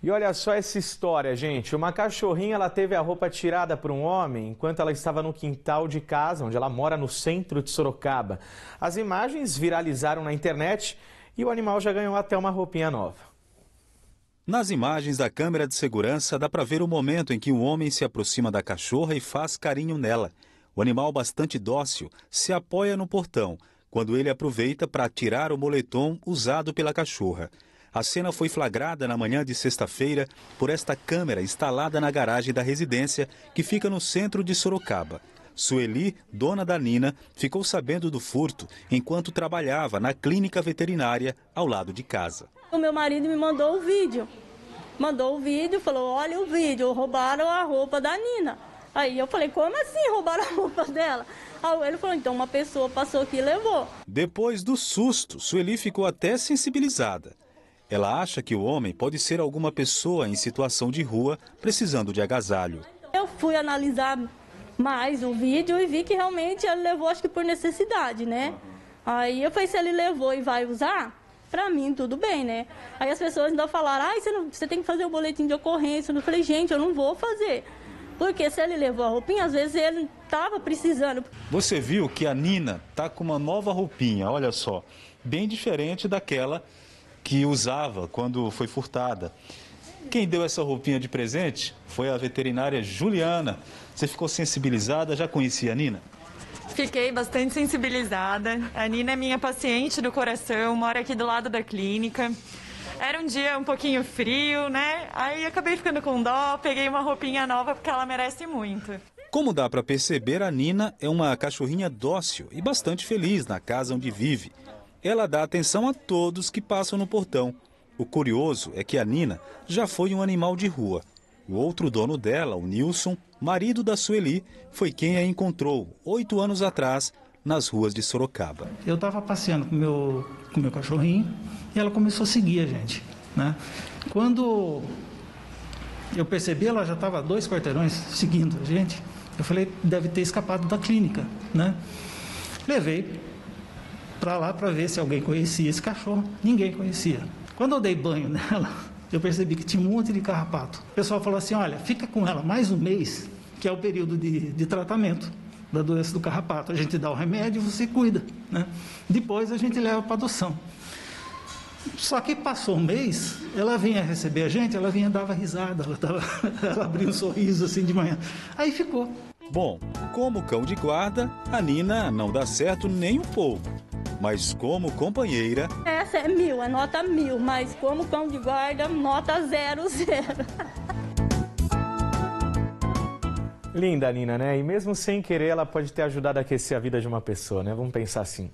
E olha só essa história, gente. Uma cachorrinha, ela teve a roupa tirada por um homem enquanto ela estava no quintal de casa, onde ela mora no centro de Sorocaba. As imagens viralizaram na internet e o animal já ganhou até uma roupinha nova. Nas imagens da câmera de segurança, dá para ver o momento em que o homem se aproxima da cachorra e faz carinho nela. O animal, bastante dócil, se apoia no portão, quando ele aproveita para tirar o moletom usado pela cachorra. A cena foi flagrada na manhã de sexta-feira por esta câmera instalada na garagem da residência que fica no centro de Sorocaba. Sueli, dona da Nina, ficou sabendo do furto enquanto trabalhava na clínica veterinária ao lado de casa. O meu marido me mandou o vídeo. Mandou o vídeo, falou, olha o vídeo, roubaram a roupa da Nina. Aí eu falei, como assim roubaram a roupa dela? Aí ele falou, então uma pessoa passou aqui e levou. Depois do susto, Sueli ficou até sensibilizada. Ela acha que o homem pode ser alguma pessoa em situação de rua, precisando de agasalho. Eu fui analisar mais o vídeo e vi que realmente ele levou, acho que por necessidade, né? Aí eu falei, se ele levou e vai usar, pra mim tudo bem, né? Aí as pessoas ainda falaram, ah, você tem que fazer o boletim de ocorrência. Eu falei, gente, eu não vou fazer. Porque se ele levou a roupinha, às vezes ele estava precisando. Você viu que a Nina tá com uma nova roupinha, olha só, bem diferente daquela que usava quando foi furtada. Quem deu essa roupinha de presente foi a veterinária Juliana. Você ficou sensibilizada, já conhecia a Nina? Fiquei bastante sensibilizada. A Nina é minha paciente do coração, mora aqui do lado da clínica. Era um dia um pouquinho frio, né? Aí acabei ficando com dó, peguei uma roupinha nova porque ela merece muito. Como dá para perceber, a Nina é uma cachorrinha dócil e bastante feliz na casa onde vive. Ela dá atenção a todos que passam no portão. O curioso é que a Nina já foi um animal de rua. O outro dono dela, o Nilson, marido da Sueli, foi quem a encontrou 8 anos atrás nas ruas de Sorocaba. Eu estava passeando com meu cachorrinho e ela começou a seguir a gente, né? Quando eu percebi, ela já estava 2 quarteirões seguindo a gente. Eu falei, deve ter escapado da clínica, né? Levei para lá para ver se alguém conhecia esse cachorro. Ninguém conhecia. Quando eu dei banho nela, eu percebi que tinha um monte de carrapato. O pessoal falou assim, olha, fica com ela mais 1 mês, que é o período de tratamento da doença do carrapato. A gente dá o remédio e você cuida, né? Depois a gente leva para adoção. Só que passou 1 mês, ela vinha receber a gente, ela vinha, dava risada, ela abria um sorriso assim de manhã. Aí ficou. Bom, como cão de guarda, a Nina não dá certo nem um pouco. Mas como companheira... Essa é 1000, é nota 1000, mas como cão de guarda, nota 00. Linda, Nina, né? E mesmo sem querer, ela pode ter ajudado a aquecer a vida de uma pessoa, né? Vamos pensar assim.